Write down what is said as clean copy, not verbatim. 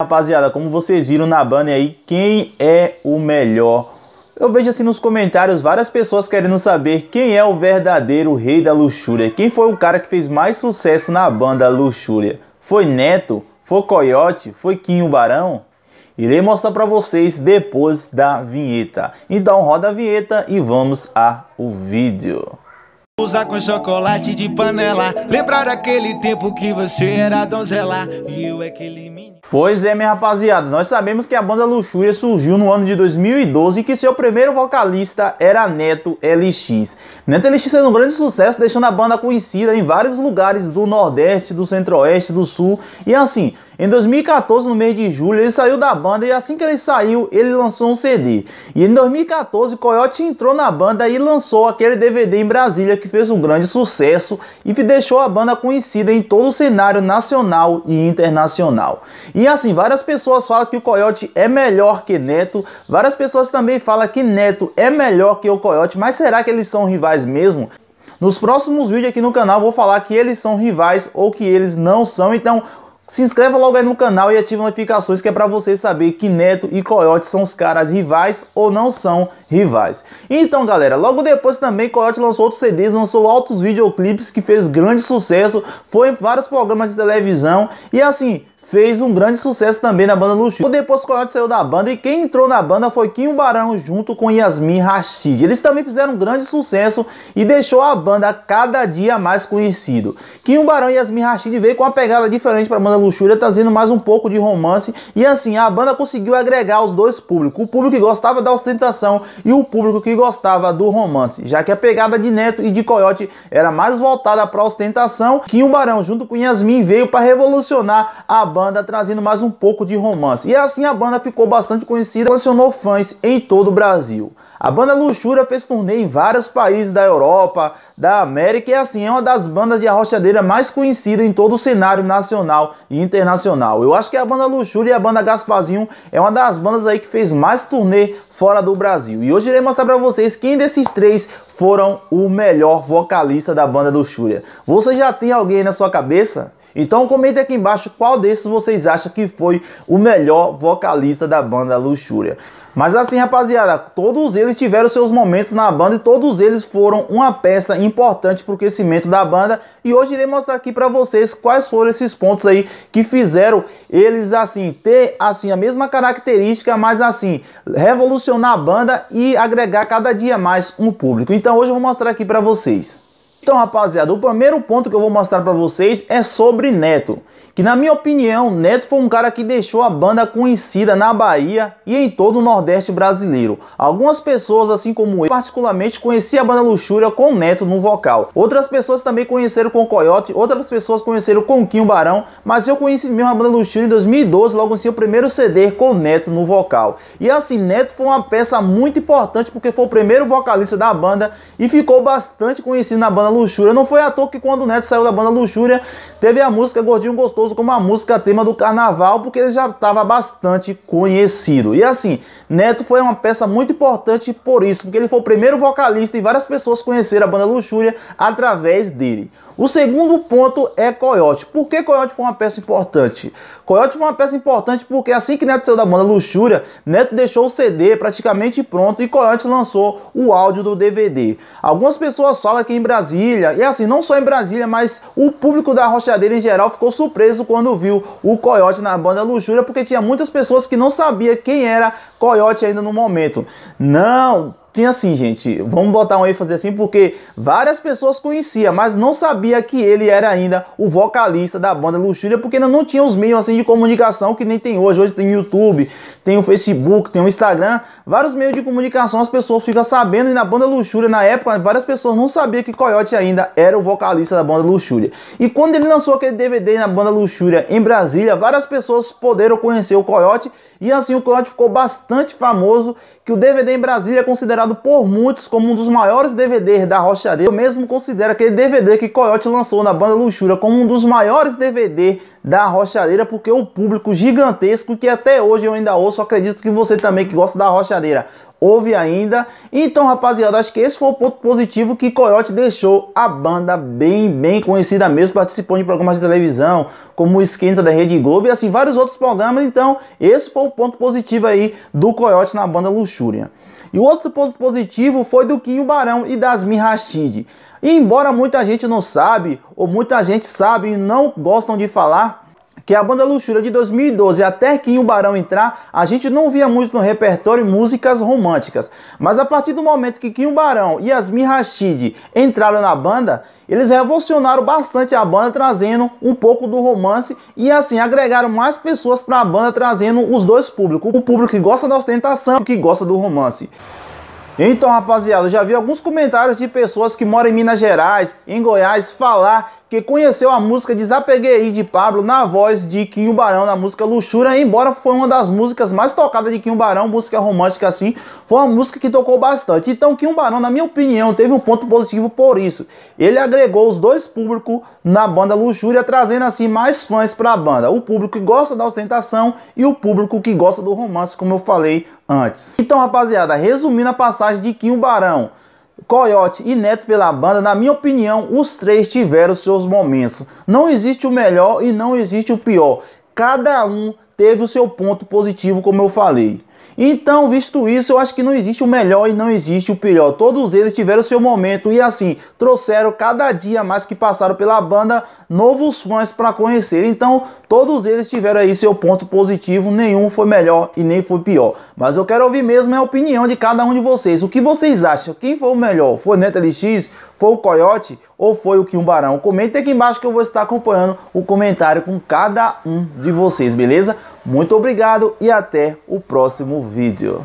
Rapaziada, como vocês viram na banner aí, quem é o melhor? Eu vejo assim nos comentários várias pessoas querendo saber quem é o verdadeiro rei da luxúria. Quem foi o cara que fez mais sucesso na banda luxúria? Foi Neto? Foi Coyote? Foi Kinho Barão? Irei mostrar pra vocês depois da vinheta. Então roda a vinheta e vamos ao vídeo. Usar com chocolate de panela, lembrar daquele tempo que você era donzela e eu aquele menino. Pois é, minha rapaziada, nós sabemos que a banda Luxúria surgiu no ano de 2012 e que seu primeiro vocalista era Neto LX. Neto LX fez um grande sucesso, deixando a banda conhecida em vários lugares do Nordeste, do Centro-Oeste, do Sul. E assim, em 2014, no mês de julho, ele saiu da banda e assim que ele saiu, ele lançou um CD. E em 2014, Coyote entrou na banda e lançou aquele DVD em Brasília que fez um grande sucesso e que deixou a banda conhecida em todo o cenário nacional e internacional. E assim, várias pessoas falam que o Coyote é melhor que Neto, várias pessoas também falam que Neto é melhor que o Coyote, mas será que eles são rivais mesmo? Nos próximos vídeos aqui no canal vou falar que eles são rivais ou que eles não são, então se inscreva logo aí no canal e ative as notificações que é pra você saber que Neto e Coyote são os caras rivais ou não são rivais. Então galera, logo depois também Coyote lançou outros CDs, lançou altos videoclipes que fez grande sucesso, foi em vários programas de televisão e assim, fez um grande sucesso também na banda Luxúria. Depois Coyote saiu da banda e quem entrou na banda foi Kinho Barão junto com Yasmim Rashid. Eles também fizeram um grande sucesso e deixou a banda cada dia mais conhecido. Kinho Barão e Yasmim Rashid veio com uma pegada diferente para a banda Luxúria, trazendo mais um pouco de romance. E assim, a banda conseguiu agregar os dois públicos. O público que gostava da ostentação e o público que gostava do romance. Já que a pegada de Neto e de Coyote era mais voltada para a ostentação, Kinho Barão junto com Yasmim veio para revolucionar a banda, trazendo mais um pouco de romance. E assim a banda ficou bastante conhecida, relacionou fãs em todo o Brasil. A banda Luxúria fez turnê em vários países da Europa, da América e assim é uma das bandas de arrochadeira mais conhecida em todo o cenário nacional e internacional. Eu acho que a banda Luxúria e a banda Gasparzinho é uma das bandas aí que fez mais turnê fora do Brasil. E hoje irei mostrar pra vocês quem desses três foram o melhor vocalista da banda Luxúria. Você já tem alguém na sua cabeça? Então comenta aqui embaixo qual desses vocês acham que foi o melhor vocalista da banda Luxúria. Mas assim, rapaziada, todos eles tiveram seus momentos na banda e todos eles foram uma peça importante para o crescimento da banda. E hoje irei mostrar aqui para vocês quais foram esses pontos aí que fizeram eles assim ter assim a mesma característica, mas assim revolucionar a banda e agregar cada dia mais um público. Então hoje eu vou mostrar aqui para vocês. Então, rapaziada, o primeiro ponto que eu vou mostrar pra vocês é sobre Neto. Que, na minha opinião, Neto foi um cara que deixou a banda conhecida na Bahia e em todo o Nordeste brasileiro. Algumas pessoas, assim como eu, particularmente, conheciam a banda Luxúria com Neto no vocal. Outras pessoas também conheceram com Coyote, outras pessoas conheceram com Kinho Barão. Mas eu conheci mesmo a banda Luxúria em 2012, logo em seu primeiro CD com Neto no vocal. E, assim, Neto foi uma peça muito importante porque foi o primeiro vocalista da banda e ficou bastante conhecido na banda Luxúria. Não foi à toa que quando o Neto saiu da banda Luxúria, teve a música Gordinho Gostoso como a música tema do carnaval, porque ele já estava bastante conhecido. E assim, Neto foi uma peça muito importante por isso, porque ele foi o primeiro vocalista e várias pessoas conheceram a banda Luxúria através dele. O segundo ponto é Coyote. Por que Coyote foi uma peça importante? Coyote foi uma peça importante porque assim que Neto saiu da banda Luxúria, Neto deixou o CD praticamente pronto e Coyote lançou o áudio do DVD. Algumas pessoas falam que em Brasília, e assim, não só em Brasília, mas o público da arrochadeira em geral ficou surpreso quando viu o Coyote na banda Luxúria, porque tinha muitas pessoas que não sabiam quem era Coyote ainda no momento. Não, tinha assim, gente, vamos botar um ênfase assim, porque várias pessoas conheciam, mas não sabia que ele era ainda o vocalista da banda Luxúria, porque ainda não tinha os meios assim de comunicação que nem tem hoje. Hoje tem o YouTube, tem o Facebook, tem o Instagram, vários meios de comunicação as pessoas ficam sabendo, e na banda Luxúria, na época, várias pessoas não sabiam que Coyote ainda era o vocalista da banda Luxúria. E quando ele lançou aquele DVD na banda Luxúria em Brasília, várias pessoas puderam conhecer o Coyote, e assim o Coyote ficou bastante famoso, que o DVD em Brasília é considerado considerado por muitos como um dos maiores DVDs da Rocharia. Eu mesmo considero aquele DVD que Coyote lançou na Banda Luxúria como um dos maiores DVD da Rocharia, porque o público gigantesco que até hoje eu ainda ouço, acredito que você também que gosta da Rocharia ouve ainda. Então, rapaziada, acho que esse foi o ponto positivo, que Coyote deixou a banda bem conhecida mesmo, participou de programas de televisão como o Esquenta da Rede Globo e assim vários outros programas. Então esse foi o ponto positivo aí do Coyote na Banda Luxúria. E o outro ponto positivo foi do Kinho Barão e da Yasmim Rashid. E embora muita gente não sabe, ou muita gente sabe e não gostam de falar, que a Banda Luxúria de 2012 até Kinho Barão entrar, a gente não via muito no repertório músicas românticas. Mas a partir do momento que Kinho Barão e Yasmim Rashid entraram na banda, eles revolucionaram bastante a banda, trazendo um pouco do romance e assim agregaram mais pessoas para a banda, trazendo os dois públicos. O público que gosta da ostentação e que gosta do romance. Então, rapaziada, eu já vi alguns comentários de pessoas que moram em Minas Gerais, em Goiás, falar que conheceu a música Desapeguei de Pablo na voz de Kinho Barão, na música Luxúria, embora foi uma das músicas mais tocadas de Kinho Barão, música romântica assim, foi uma música que tocou bastante. Então Kinho Barão, na minha opinião, teve um ponto positivo por isso. Ele agregou os dois públicos na Banda Luxúria, trazendo assim mais fãs para a banda. O público que gosta da ostentação e o público que gosta do romance, como eu falei antes. Então, rapaziada, resumindo a passagem de Kinho Barão, Coyote e Neto pela banda, na minha opinião, os três tiveram seus momentos. Não existe o melhor e não existe o pior. Cada um teve o seu ponto positivo, como eu falei. Então, visto isso, eu acho que não existe o melhor e não existe o pior. Todos eles tiveram seu momento e assim, trouxeram cada dia mais que passaram pela banda novos fãs para conhecer. Então, todos eles tiveram aí seu ponto positivo, nenhum foi melhor e nem foi pior. Mas eu quero ouvir mesmo a opinião de cada um de vocês. O que vocês acham? Quem foi o melhor? Foi Neto LX? Foi o Coyote? Ou foi o Kinho Barão? Comenta aqui embaixo que eu vou estar acompanhando o comentário com cada um de vocês, beleza? Muito obrigado e até o próximo vídeo.